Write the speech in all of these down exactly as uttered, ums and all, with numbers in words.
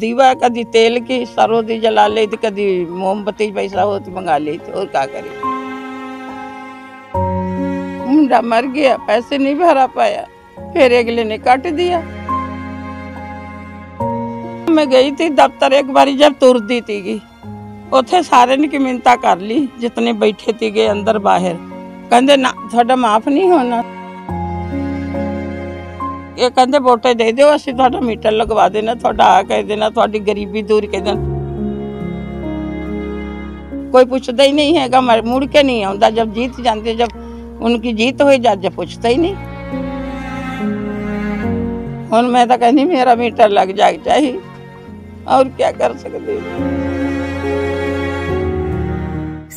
दीवा कभी तेल की सरों दी जला ले थी, कभी मोमबत्ती पैसा हो तो मंगा ली थी। और क्या करे, मुंडा मर गया, पैसे नहीं भरा पाया, फिर अगले ने काट दिया। मैं गई थी दफ्तर एक बारी, जब तुरदी थी उथे सारे ने की मिन्नता कर ली, जितने बैठे थे गए अंदर बाहर, कहते ना थोड़ा माफ नहीं होना, ये कहते वोटे दे दो असि थोड़ा मीटर लगवा देना, थोड़ा आ कह देना, थोड़ी गरीबी दूर कह देना। कोई पूछता ही नहीं हैगा, मुड़ के नहीं आता। जब जीत जाते, जब उनकी जीत हो जाती, जब पूछता ही नहीं। और मैं तो कहनी मेरा मीटर लग जाए चाहिए, और क्या कर सकते।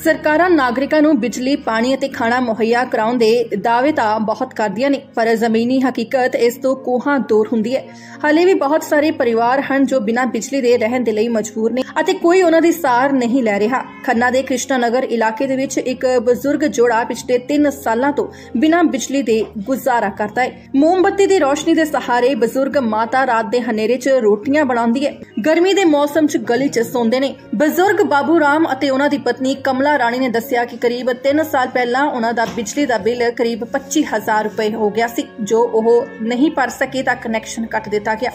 ਸਰਕਾਰਾਂ ਨਾਗਰਿਕਾਂ ਨੂੰ ਬਿਜਲੀ ਪਾਣੀ ਅਤੇ ਖਾਣਾ ਮੁਹੱਈਆ ਕਰਾਉਣ ਦੇ ਦਾਅਵੇ ਤਾਂ ਬਹੁਤ ਕਰਦੀਆਂ ਨੇ, ਪਰ ਜ਼ਮੀਨੀ ਹਕੀਕਤ ਇਸ ਤੋਂ ਕੋਹਾਂ ਦੂਰ ਹੁੰਦੀ ਹੈ। ਹਾਲੇ ਵੀ ਬਹੁਤ ਸਾਰੇ ਪਰਿਵਾਰ ਹਨ ਜੋ ਬਿਨਾਂ ਬਿਜਲੀ ਦੇ ਰਹਿਣ ਦੇ ਲਈ ਮਜਬੂਰ ਨੇ ਅਤੇ ਕੋਈ ਉਹਨਾਂ ਦੀ ਸਾਰ ਨਹੀਂ ਲੈ ਰਿਹਾ। ਖੰਨਾ ਦੇ ਕ੍ਰਿਸ਼ਨਾ ਨਗਰ ਇਲਾਕੇ ਦੇ ਵਿੱਚ ਇੱਕ ਬਜ਼ੁਰਗ ਜੋੜਾ ਪਿਛਲੇ ਤਿੰਨ ਸਾਲਾਂ ਤੋਂ ਬਿਨਾਂ ਬਿਜਲੀ ਦੇ ਗੁਜ਼ਾਰਾ ਕਰਦਾ ਹੈ। ਮੋਮਬੱਤੀ ਦੀ ਰੋਸ਼ਨੀ ਦੇ ਸਹਾਰੇ ਬਜ਼ੁਰਗ ਮਾਤਾ ਰਾਤ ਦੇ ਹਨੇਰੇ 'ਚ ਰੋਟੀਆਂ ਬਣਾਉਂਦੀ ਹੈ। ਗਰਮੀ ਦੇ ਮੌਸਮ 'ਚ ਗਲੀ 'ਚ ਸੌਂਦੇ ਨੇ। ਬਜ਼ੁਰਗ ਬਾਬੂ ਰਾਮ ਅਤੇ ਉਹਨਾਂ ਦੀ ਪਤਨੀ ਕਮਲਾ राणी ने दस्सिया कि करीब तीन साल पहला उन्हां दा बिजली दा बिल करीब पच्ची हजार रुपए हो गया सी, जो ओह नहीं भर सके तां कनैक्शन कट दिता गया।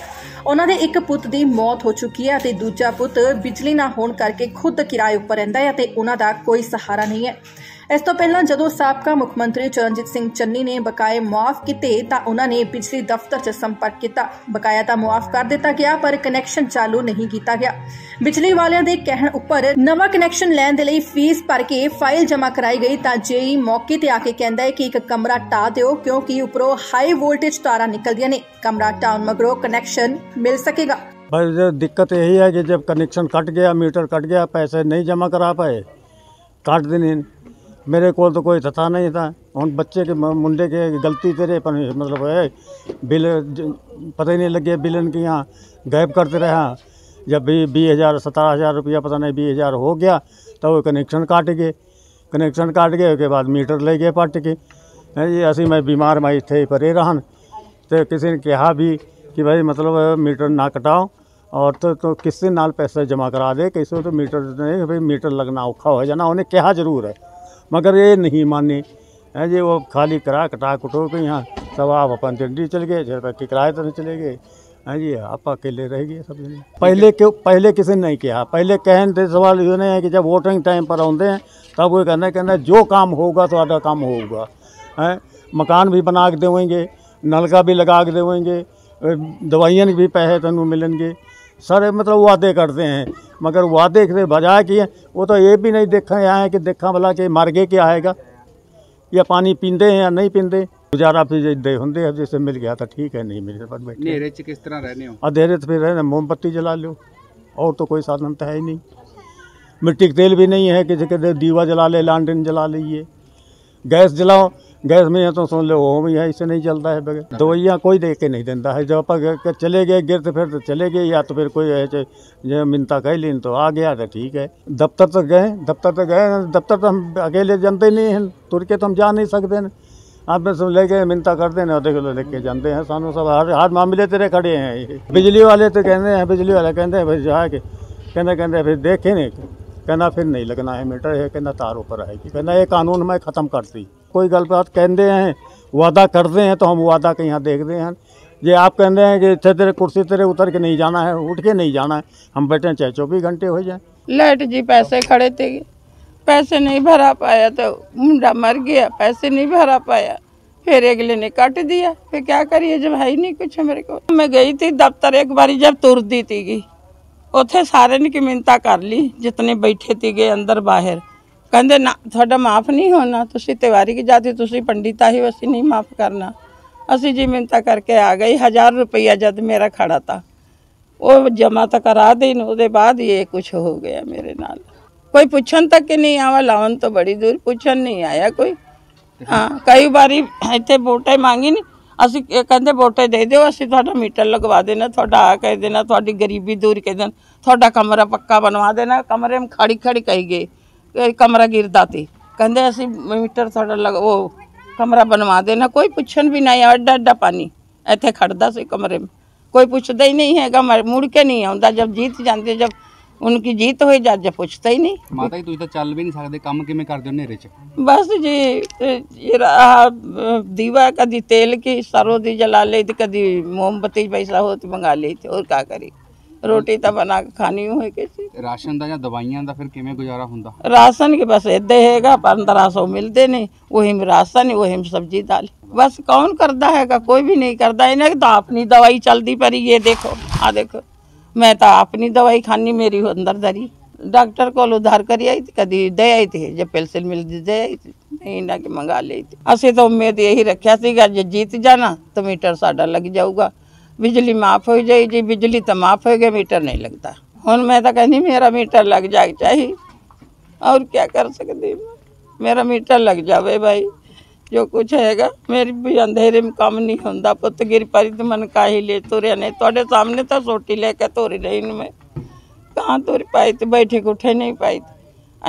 उन्हां दे इक पुत दी मौत हो चुकी है ते दूजा पुत बिजली ना होण करके खुद किराए उपर रहिंदा है ते उन्हां दा कोई सहारा नहीं है। इस तो पहला जदों साबका मुख्यमंत्री चरणजीत सिंह चन्नी ने बकाए मुआफ किते तां उन्हां ने बिजली दफ्तर च संपर्क किया। बकाया तां मुआफ कर दिता गया पर कनैक्शन चालू नहीं किया गया। बिजली वालियां दे कहण उपर नवां कनैक्शन लैण दे लई फीस भर के फाइल जमा कराई गई तां जेई मौके ते आके कहंदा है कि एक कमरा टा दिओ क्योंकि उपरों हाई वोल्टेज तारां निकलदियां ने, कमरा टाउन मगरों कनैक्शन मिल सकेगा। भाई दिक्कत यही है कि जब कनेक्शन कट गया, मीटर कट गया, पैसे नहीं जमा करा पाए, काट देने। मेरे को तो कोई था नहीं था, उन बच्चे के मुंडे के गलती तेरे पर मतलब है, बिल पता ही नहीं लगे, बिल इनके यहाँ गायब करते रहा। जब भी बीस हज़ार सत्रह हज़ार रुपया पता नहीं बीस हज़ार हो गया तो वो कनेक्शन काट गए, कनेक्शन काट गए उसके बाद मीटर ले गए पट के। ये असी मैं बीमार माई थे परे रहन तो किसी ने कहा भी कि भाई मतलब मीटर ना कटाओ और तो, तो किससे नाल पैसा जमा करा दे, किससे तो मीटर नहीं भाई मीटर लगना औखा हो जाना। उन्हें कहा जरूर है मगर ये नहीं माने है जी, वो खाली करा कटा कुटो के यहाँ सब आप अपन चंडी चल गए, झड़पट्टी किराए तरह चले गए हैं जी, आप अकेले रह गए सब जने। पहले क्यों पहले किसी ने नहीं किया, पहले कहने से सवाल ये नहीं है कि जब वोटिंग टाइम पर आते हैं तब वो कहना कहना जो काम होगा तो आधा काम होगा है, मकान भी बना के देवेंगे, नलका भी लगा के देवेंगे, दवाइयाँ भी पैसे तनु मिलेंगे, सारे मतलब वादे करते हैं। मगर वादे के बजाय किए वो तो ये भी नहीं देखा यहाँ कि देखा भला कि मार्गे क्या आएगा, या पानी पीते हैं या नहीं पीते। गुजारा फिर दे होंगे, जैसे मिल गया था ठीक है, नहीं मिले पर बैठे अंधेरे से किस तरह रहने हो, अंधेरे से फिर रहने मोमबत्ती जला लो, और तो कोई साधन तो है ही नहीं। मिट्टी का तेल भी नहीं है कि दीवा जला ले, लालटेन जला लीजिए, गैस जलाओ, गैस में है तो सुन लो वो भी है, इससे नहीं चलता है। बगैर दवाइयाँ कोई दे के नहीं देता है, जब आप चले गए गिरते फिर तो चले गए, या तो फिर कोई ऐसे मिन्नता कह ली तो आ गया तो ठीक है। दफ्तर तक गए, दफ्तर तक गए, दफ्तर तो हम अकेले जानते नहीं हैं, तुर के तो हम जा नहीं सकते न, आप सब ले गए मिन्नता करते हैं देख लो, लेके जानते हैं सानू सब हर हर मामले तेरे खड़े हैं। बिजली वाले तो कहते हैं, बिजली वाले कहते हैं भाई जा के कहना कहते फिर देखे नहीं, कहना फिर नहीं लगना है मीटर है, कहना तार ऊपर आएगी, कहना ये कानून मैं ख़त्म करती। कोई गलत बात कहते हैं, वादा करते हैं तो हम वादा के यहाँ देखते हैं। ये आप कहते हैं कि अच्छे तेरे कुर्सी तेरे उतर के नहीं जाना है, उठ के नहीं जाना है, हम बैठे चाहे चौबीस घंटे हो जाए। लाइट जी पैसे खड़े थे, पैसे नहीं भरा पाया तो मुंडा मर गया, पैसे नहीं भरा पाया, फिर अगले ने काट दिया। फिर क्या करिए जब है ही नहीं कुछ। मेरे को मैं गई थी दफ्तर एक बारी, जब तुरदी थी उथे सारे ने की मिन्नता कर ली, जितने बैठे थे गए अंदर बाहर, कहते ना थोड़ा माफ़ नहीं होना, तुसी तिवारी की जाति, तुसी पंडिता ही वैसे नहीं माफ़ करना। असी जी मिन्नता करके आ गई, हज़ार रुपया जद मेरा खड़ा था वो जमा तो करा देन, उसके बाद ये कुछ हो गया मेरे नाल। कोई पूछन तक के नहीं आवा, लावन तो बड़ी दूर, पूछन नहीं आया कोई। हाँ कई बारी इतने वोटे मांगी नहीं, असी कहते वोटे दे दो असी थोड़ा मीटर लगवा देना, थोड़ा आ कह देना, थोड़ी गरीबी दूर कह देना, थोड़ा कमरा पक्का बनवा देना। कमरे में खड़ी खड़ी कही गई, कमरा गिरदा थी, कहते असी मीटर थोड़ा लग वो कमरा बनवा देना। कोई पूछन भी नहीं, अड्डा अड्डा पानी इतने खड़दा से कमरे में, कोई पूछता ही नहीं हैगा, मुड़ के नहीं आता। जब जीत जाते, जब उनकी जीत हुई, जज पूछता ही नहीं। माता जी तुसीं तां चल भी नहीं सकदे, काम किवें करदे हो नेरे च? बस जी दीवा, कदी तेल की सरों दी जला ली, कदी मोमबत्ती पैसा हो तो मंगा ली, और क्या करी? रोटी तो बना के खानी होए। किसी राशन दा या दवाइयां दा फिर किवें गुजारा हुंदा? राशन के बस इदा हैगा, पंद्रह सौ मिलते ने, वही राशन वही सब्जी दाल। बस कौन करता हैगा? कोई भी नहीं करता। इन्हें तो अपनी दवाई चलती परी। ये देखो, आ देखो, मैं तो अपनी दवाई खानी, मेरी अंदर धरी। डॉक्टर को उधार करी आई थी, कभी दे आई थी, जब पेंसिल मिलती दे आई थी, नहीं ना कि मंगा ली थी। असं तो उम्मीद यही रखा सीगा, जो जीत जाना तो मीटर साडा लग जाऊगा, बिजली माफ हो जाएगी। बिजली तो माफ हो गई, मीटर नहीं लगता। हुन मैं तो कहनी मेरा मीटर लग जाए चाहिए, और क्या कर सकती। मेरा मीटर लग जाए भाई, जो कुछ हैगा। मेरी भी अंधेरे में काम नहीं होता। पुत गिर पारी तो मन का ही ले तुरे नहीं, थोड़े सामने तो सोटी लेकर तोरी रही, मैं कहाँ तोरी पाई थी? बैठे के उठे नहीं पाई थी,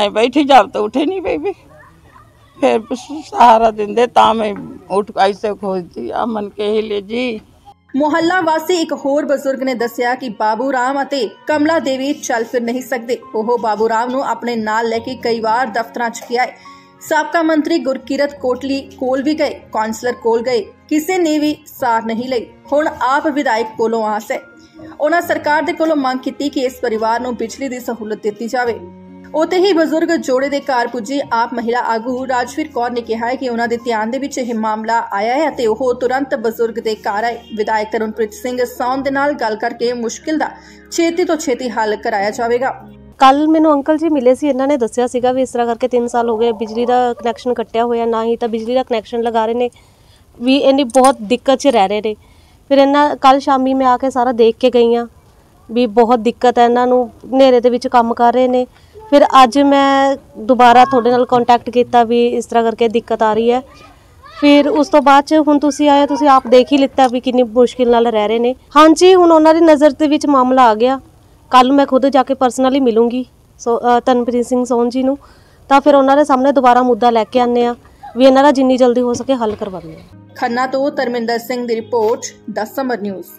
अ बैठी जाओ तो उठे नहीं पाई। फिर सहारा दिन दे ता मैं उठ ऐसे खोजती आ मन के ही ले जी। ਮੁਹੱਲਾ ਵਾਸੀ ਇੱਕ ਹੋਰ ਬਜ਼ੁਰਗ ਨੇ ਦੱਸਿਆ ਕਿ ਬਾਬੂ ਰਾਮ ਅਤੇ ਕਮਲਾ ਦੇਵੀ ਚੱਲ ਫਿਰ ਨਹੀਂ ਸਕਦੇ। ਉਹ ਬਾਬੂ ਰਾਮ ਨੂੰ ਆਪਣੇ ਨਾਲ ਲੈ ਕੇ ਕਈ ਵਾਰ ਦਫ਼ਤਰਾਂ 'ਚ ਗਿਆ ਹੈ। ਸਾਬਕਾ ਮੰਤਰੀ ਗੁਰਕੀਰਤ ਕੋਟਲੀ ਕੋਲ ਵੀ ਗਏ, ਕੌਂਸਲਰ ਕੋਲ ਗਏ, ਕਿਸੇ ਨੇ ਵੀ ਸਾਰ ਨਹੀਂ ਲਈ। ਹੁਣ ਆਪ ਵਿਧਾਇਕ ਕੋਲੋਂ ਆਸ ਹੈ। ਉਹਨਾਂ ਸਰਕਾਰ ਦੇ ਕੋਲੋਂ ਮੰਗ ਕੀਤੀ ਕਿ ਇਸ ਪਰਿਵਾਰ ਨੂੰ ਬਿਜਲੀ ਦੀ ਸਹੂਲਤ ਦਿੱਤੀ ਜਾਵੇ। ਉੱਥੇ ਹੀ ਬਜ਼ੁਰਗ ਜੋੜੇ ਦੇ ਘਰ ਪੁੱਜੀ ਆਪ ਮਹਿਲਾ ਆਗੂ ਰਾਜਵੀਰ ਕੌਰ ਨੇ ਕਿਹਾ ਕਿ ਉਹਨਾਂ ਦੇ ਧਿਆਨ ਦੇ ਵਿੱਚ ਇਹ ਮਾਮਲਾ ਆਇਆ ਹੈ ਅਤੇ ਉਹ ਤੁਰੰਤ ਬਜ਼ੁਰਗ ਦੇ ਘਰ ਆਏ। ਵਿਧਾਇਕ ਤਰਨਪ੍ਰੀਤ ਸਿੰਘ ਸੌਣ ਦੇ ਨਾਲ ਗੱਲ ਕਰਕੇ ਮੁਸ਼ਕਿਲ ਦਾ ਛੇਤੀ ਤੋਂ ਛੇਤੀ ਹੱਲ ਕਰਾਇਆ ਜਾਵੇਗਾ। ਕੱਲ ਮੈਨੂੰ ਅੰਕਲ ਜੀ ਮਿਲੇ ਸੀ, ਇਹਨਾਂ ਨੇ ਦੱਸਿਆ ਸੀਗਾ ਵੀ ਇਸ ਤਰ੍ਹਾਂ ਕਰਕੇ ਤਿੰਨ ਸਾਲ ਹੋ ਗਏ ਬਿਜਲੀ ਦਾ ਕਨੈਕਸ਼ਨ ਕੱਟਿਆ ਹੋਇਆ, ਨਾ ਹੀ ਤਾਂ ਬਿਜਲੀ ਦਾ ਕਨੈਕਸ਼ਨ ਲਗਾ ਰਹੇ ਨੇ, ਵੀ ਇੰਨੀ ਬਹੁਤ ਦਿੱਕਤ 'ਚ ਰਹਿ ਰਹੇ ਨੇ। ਫਿਰ ਇਹਨਾਂ ਕੱਲ ਸ਼ਾਮੀ ਮੈਂ ਆ ਕੇ ਸਾਰਾ ਦੇਖ ਕੇ ਗਈ ਹਾਂ ਵੀ ਬਹੁਤ ਦਿੱਕਤ ਹੈ ਇਹਨਾਂ ਨੂੰ, ਹਨੇਰੇ ਦੇ ਵਿੱਚ ਕੰਮ ਕਰ ਰਹੇ ਨੇ। फिर अज मैं दोबारा थोड़े नाल कॉन्टैक्ट किया भी इस तरह करके दिक्कत आ रही है। फिर उस तो बाद हुण तुसी आए, तुसी आप देख ही लिता भी कितनी मुश्किल नाल रह रहे ने। हाँ जी, हुण उन्हां दी नज़र दे विच मामला आ गया। कल मैं खुद जाके परसनली मिलूँगी सो तनप्रीत सिंह सोन जी नूं, तां फिर उन्हां दे सामने दोबारा मुद्दा लैके आने आ भी इन्हां दा जिन्नी जल्दी हो सके हल करवाने। खन्ना तो तरमिंदर सिंह दी रिपोर्ट, द समर न्यूज़।